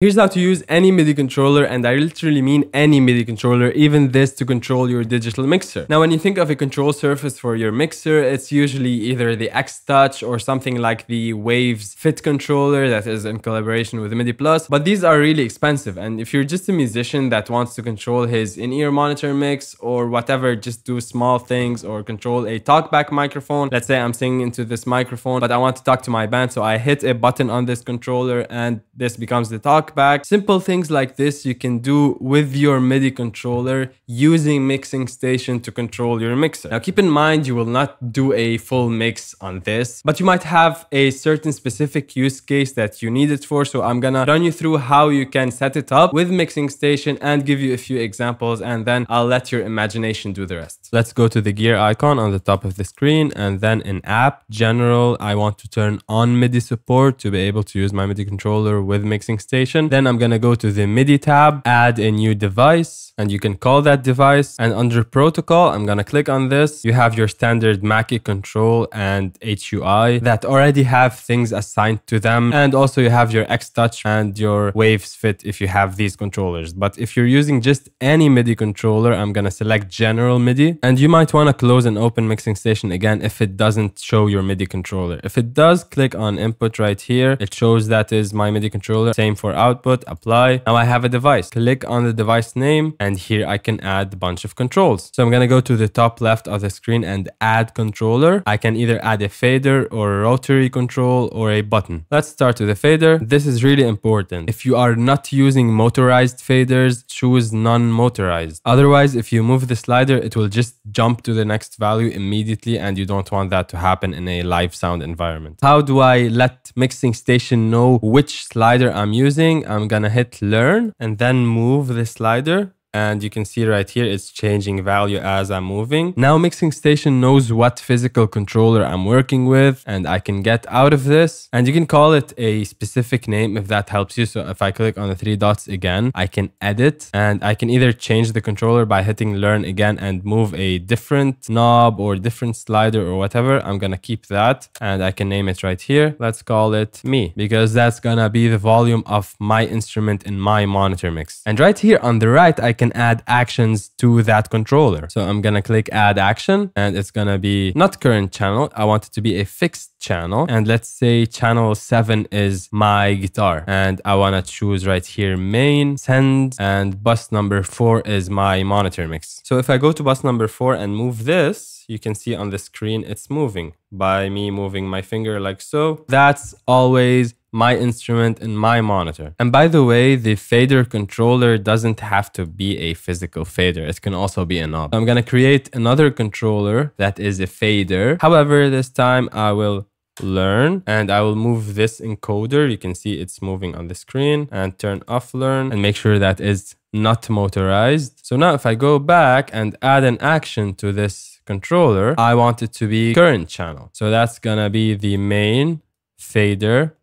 Here's how to use any MIDI controller, and I literally mean any MIDI controller, even this, to control your digital mixer. Now, when you think of a control surface for your mixer, it's usually either the X-Touch or something like the Waves Fit controller that is in collaboration with MIDI Plus, but these are really expensive, and if you're just a musician that wants to control his in-ear monitor mix or whatever, just do small things or control a talkback microphone. Let's say I'm singing into this microphone, but I want to talk to my band, so I hit a button on this controller and this becomes the talk back. Simple things like this you can do with your MIDI controller using Mixing Station to control your mixer. Now keep in mind, you will not do a full mix on this, but you might have a certain specific use case that you need it for, so I'm gonna run you through how you can set it up with Mixing Station and give you a few examples, and then I'll let your imagination do the rest. Let's go to the gear icon on the top of the screen, and then in App, General, I want to turn on MIDI support to be able to use my MIDI controller with Mixing Station. Then I'm going to go to the MIDI tab, add a new device, and you can call that device. And under protocol, I'm going to click on this. You have your standard Mackie control and HUI that already have things assigned to them. And also you have your X-Touch and your Waves Fit if you have these controllers. But if you're using just any MIDI controller, I'm going to select General MIDI. And you might want to close and open Mixing Station again if it doesn't show your MIDI controller. If it does, click on Input right here. It shows that is my MIDI controller. Same for output, apply. Now I have a device. Click on the device name, and here I can add a bunch of controls. So I'm going to go to the top left of the screen and add controller. I can either add a fader or a rotary control or a button. Let's start with the fader. This is really important. If you are not using motorized faders, choose non-motorized. Otherwise, if you move the slider, it will just jump to the next value immediately, and you don't want that to happen in a live sound environment. How do I let Mixing Station know which slider I'm using? I'm gonna hit learn and then move the slider. And you can see right here, it's changing value as I'm moving. Now Mixing Station knows what physical controller I'm working with, and I can get out of this. And you can call it a specific name if that helps you. So if I click on the three dots again, I can edit, and I can either change the controller by hitting learn again and move a different knob or different slider or whatever. I'm gonna keep that, and I can name it right here. Let's call it me, because that's gonna be the volume of my instrument in my monitor mix. And right here on the right, I can add actions to that controller. So I'm gonna click add action, and it's gonna be not current channel. I want it to be a fixed channel, and let's say channel 7 is my guitar, and I wanna choose right here main, send, and bus number 4 is my monitor mix. So if I go to bus number 4 and move this, you can see on the screen it's moving by me moving my finger like so. That's always my instrument in my monitor. And by the way, the fader controller doesn't have to be a physical fader. It can also be a knob. I'm gonna create another controller that is a fader. However, this time I will learn, and I will move this encoder. You can see it's moving on the screen, and turn off learn and make sure that is not motorized. So now if I go back and add an action to this controller, I want it to be current channel. So that's gonna be the main fader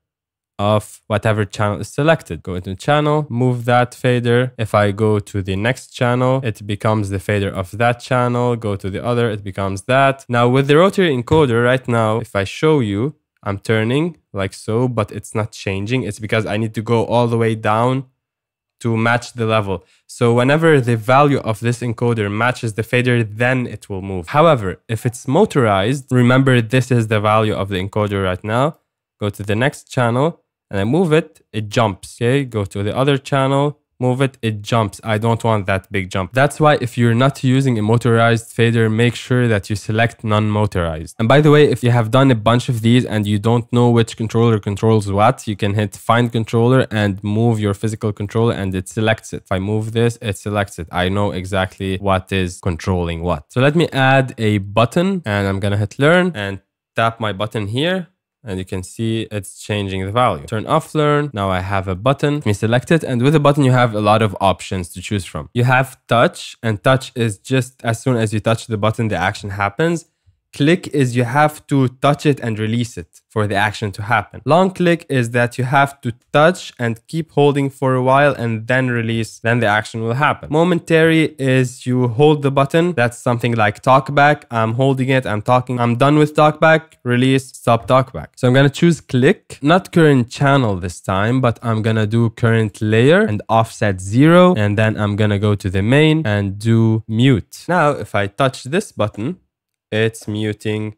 of whatever channel is selected. Go into channel, move that fader. If I go to the next channel, it becomes the fader of that channel. Go to the other, it becomes that. Now with the rotary encoder right now, if I show you, I'm turning like so, but it's not changing. It's because I need to go all the way down to match the level. So whenever the value of this encoder matches the fader, then it will move. However, if it's motorized, remember this is the value of the encoder right now. Go to the next channel, and I move it, it jumps. Okay, go to the other channel, move it, it jumps. I don't want that big jump. That's why if you're not using a motorized fader, make sure that you select non-motorized. And by the way, if you have done a bunch of these and you don't know which controller controls what, you can hit find controller and move your physical controller, and it selects it. If I move this, it selects it. I know exactly what is controlling what. So let me add a button, and I'm gonna hit learn and tap my button here. And you can see it's changing the value. Turn off learn. Now I have a button. Let me select it. And with a button, you have a lot of options to choose from. You have touch, and touch is just as soon as you touch the button, the action happens. Click is you have to touch it and release it for the action to happen. Long click is that you have to touch and keep holding for a while and then release, then the action will happen. Momentary is you hold the button. That's something like talkback. I'm holding it, I'm talking, I'm done with talkback, release, stop talkback. So I'm gonna choose click, not current channel this time, but I'm gonna do current layer and offset 0. And then I'm gonna go to the main and do mute. Now, if I touch this button, it's muting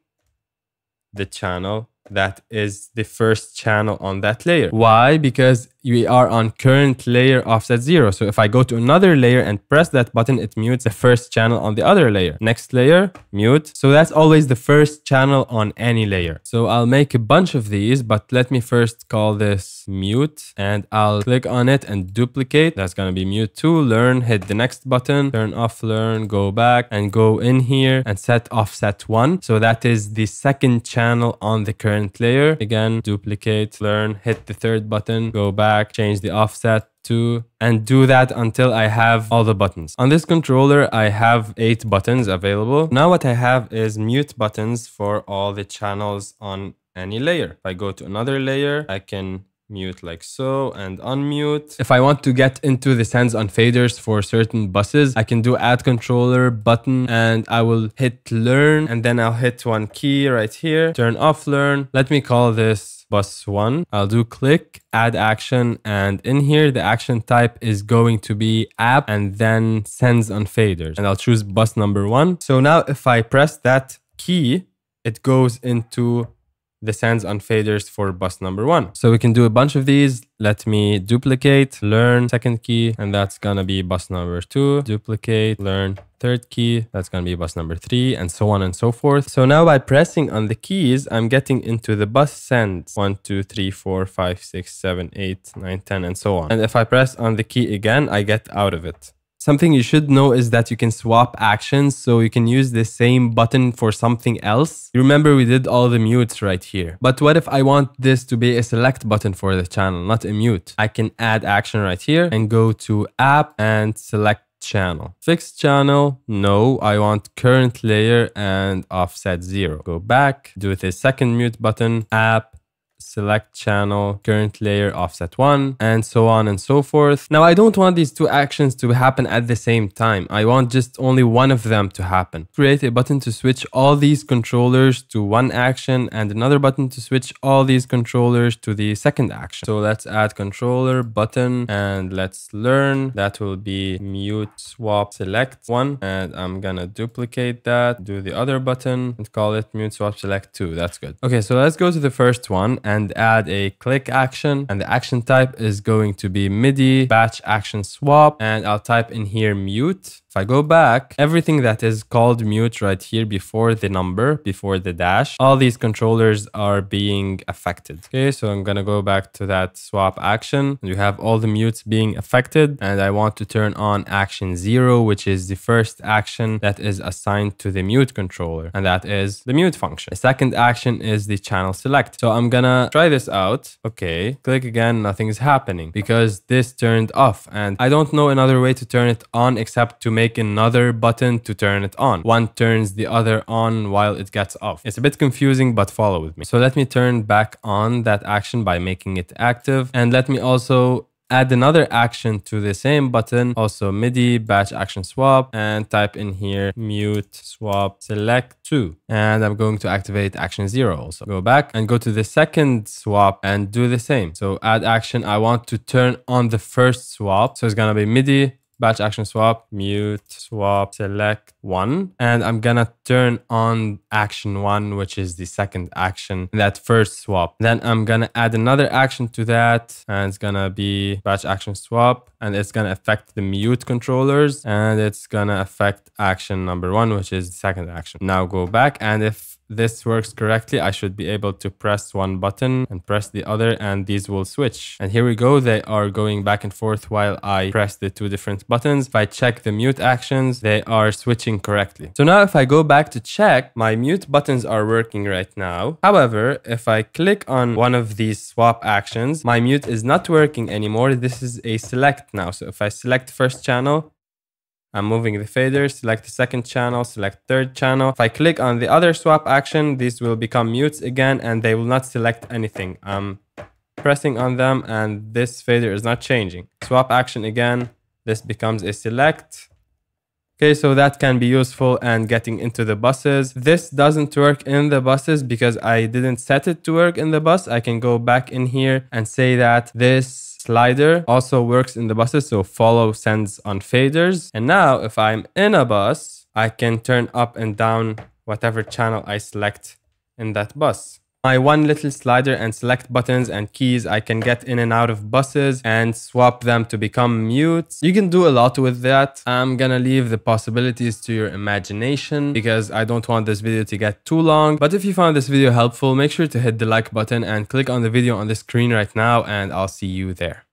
the channel that is the first channel on that layer. Why? Because we are on current layer offset 0. So if I go to another layer and press that button, it mutes the first channel on the other layer. Next layer, mute. So that's always the first channel on any layer. So I'll make a bunch of these, but let me first call this mute and I'll click on it and duplicate. That's going to be mute 2. Learn, hit the next button, turn off learn, go back and go in here and set offset 1. So that is the second channel on the current layer. Again, duplicate, learn, hit the third button, go back, change the offset to, and do that until I have all the buttons. On this controller, I have 8 buttons available. Now what I have is mute buttons for all the channels on any layer. If I go to another layer, I can mute like so and unmute. If I want to get into the hands-on faders for certain buses, I can do add controller button and I will hit learn and then I'll hit one key right here, turn off learn. Let me call this bus 1. I'll do click, add action, and in here the action type is going to be app and then hands-on faders, and I'll choose bus number 1. So now if I press that key, it goes into the hands-on faders for bus number 1. So we can do a bunch of these. Let me duplicate, learn, second key, and that's gonna be bus number 2. Duplicate, learn, third key, that's gonna be bus number 3, and so on and so forth. So now by pressing on the keys, I'm getting into the bus hands 1, 2, 3, 4, 5, 6, 7, 8, 9, 10, and so on. And if I press on the key again, I get out of it. Something you should know is that you can swap actions, so you can use the same button for something else. You remember we did all the mutes right here. But what if I want this to be a select button for the channel, not a mute? I can add action right here and go to app and select channel. Fixed channel, no, I want current layer and offset 0. Go back, do the second mute button, app, select channel, current layer, offset 1, and so on and so forth. Now, I don't want these 2 actions to happen at the same time. I want just only one of them to happen. Create a button to switch all these controllers to one action and another button to switch all these controllers to the second action. So let's add controller button and let's learn. That will be mute swap select 1, and I'm gonna duplicate that, do the other button and call it mute swap select 2. That's good. Okay, so let's go to the first one and add a click action, and the action type is going to be MIDI batch action swap, and I'll type in here mute. If I go back, everything that is called mute right here before the number, before the dash, all these controllers are being affected. Okay, so I'm gonna go back to that swap action. You have all the mutes being affected, and I want to turn on action 0, which is the first action that is assigned to the mute controller, and that is the mute function. The second action is the channel select. So I'm gonna try this out. Okay, click again, nothing is happening because this turned off, and I don't know another way to turn it on except to make another button to turn it on. One turns the other on while it gets off. It's a bit confusing, but follow with me. So let me turn back on that action by making it active, and let me also add another action to the same button, also MIDI batch action swap, and type in here mute swap select 2, and I'm going to activate action 0 also. Go back and go to the second swap and do the same. So add action, I want to turn on the first swap, so it's gonna be MIDI batch action swap, mute swap select 1, and I'm gonna turn on action 1, which is the second action, that first swap. Then I'm gonna add another action to that, and it's gonna be batch action swap, and it's gonna affect the mute controllers, and it's gonna affect action number 1, which is the second action. Now go back, and if this works correctly, I should be able to press one button and press the other, and these will switch. And here we go, they are going back and forth while I press the 2 different buttons. If I check the mute actions, they are switching correctly. So now if I go back to check, my mute buttons are working right now. However, if I click on one of these swap actions, my mute is not working anymore. This is a select now. So if I select first channel, I'm moving the fader, select the second channel, select third channel. If I click on the other swap action, these will become mutes again and they will not select anything. I'm pressing on them and this fader is not changing. Swap action again, this becomes a select. Okay, so that can be useful and getting into the buses. This doesn't work in the buses because I didn't set it to work in the bus. I can go back in here and say that this slider also works in the buses. So follow sends on faders. And now if I'm in a bus, I can turn up and down whatever channel I select in that bus. My one little slider and select buttons and keys, I can get in and out of buses and swap them to become mutes. You can do a lot with that. I'm gonna leave the possibilities to your imagination because I don't want this video to get too long. But if you found this video helpful, make sure to hit the like button and click on the video on the screen right now, and I'll see you there.